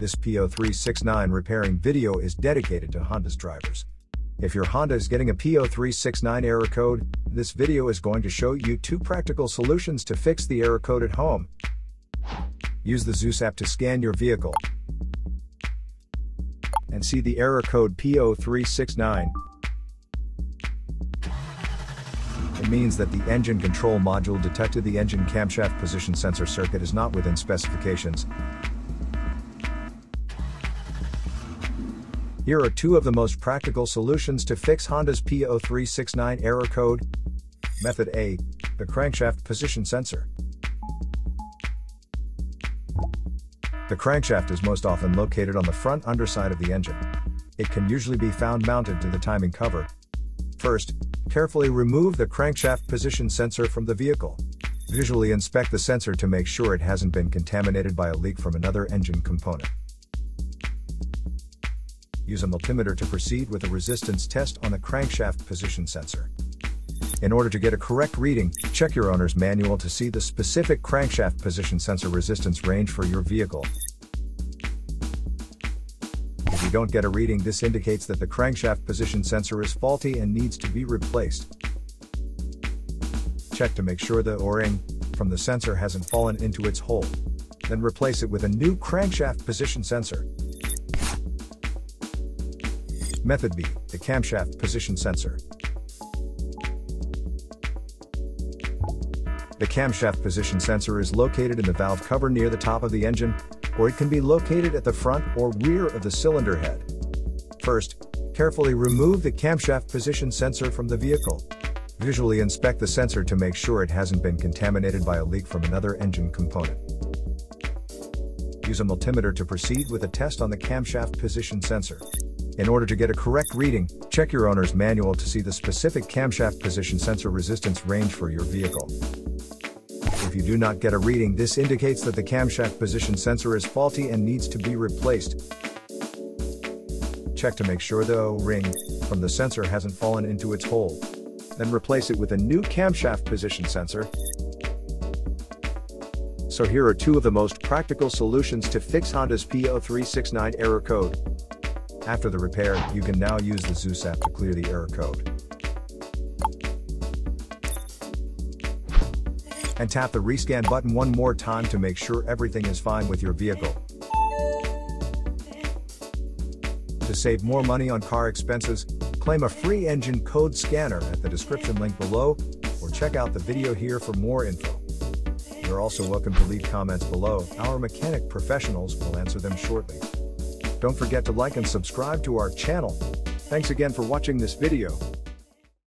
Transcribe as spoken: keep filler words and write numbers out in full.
This P zero three six nine repairing video is dedicated to Honda's drivers. If your Honda is getting a P zero three six nine error code, this video is going to show you two practical solutions to fix the error code at home. Use the ZUS app to scan your vehicle and see the error code P zero three six nine. It means that the engine control module detected the engine camshaft position sensor circuit is not within specifications. Here are two of the most practical solutions to fix Honda's P zero three six nine error code. Method A, the crankshaft position sensor. The crankshaft is most often located on the front underside of the engine. It can usually be found mounted to the timing cover. First, carefully remove the crankshaft position sensor from the vehicle. Visually inspect the sensor to make sure it hasn't been contaminated by a leak from another engine component. Use a multimeter to proceed with a resistance test on the crankshaft position sensor. In order to get a correct reading, check your owner's manual to see the specific crankshaft position sensor resistance range for your vehicle. If you don't get a reading, this indicates that the crankshaft position sensor is faulty and needs to be replaced. Check to make sure the O-ring from the sensor hasn't fallen into its hole. Then replace it with a new crankshaft position sensor. Method B, the camshaft position sensor. The camshaft position sensor is located in the valve cover near the top of the engine, or it can be located at the front or rear of the cylinder head. First, carefully remove the camshaft position sensor from the vehicle. Visually inspect the sensor to make sure it hasn't been contaminated by a leak from another engine component. Use a multimeter to proceed with a test on the camshaft position sensor. In order to get a correct reading, check your owner's manual to see the specific camshaft position sensor resistance range for your vehicle. If you do not get a reading, this indicates that the camshaft position sensor is faulty and needs to be replaced. Check to make sure the O-ring from the sensor hasn't fallen into its hole. Then replace it with a new camshaft position sensor. So here are two of the most practical solutions to fix Honda's P zero three six nine error code. After the repair, you can now use the ZUS app to clear the error code. And tap the rescan button one more time to make sure everything is fine with your vehicle. To save more money on car expenses, claim a free engine code scanner at the description link below, or check out the video here for more info. You're also welcome to leave comments below. Our mechanic professionals will answer them shortly. Don't forget to like and subscribe to our channel. Thanks again for watching this video.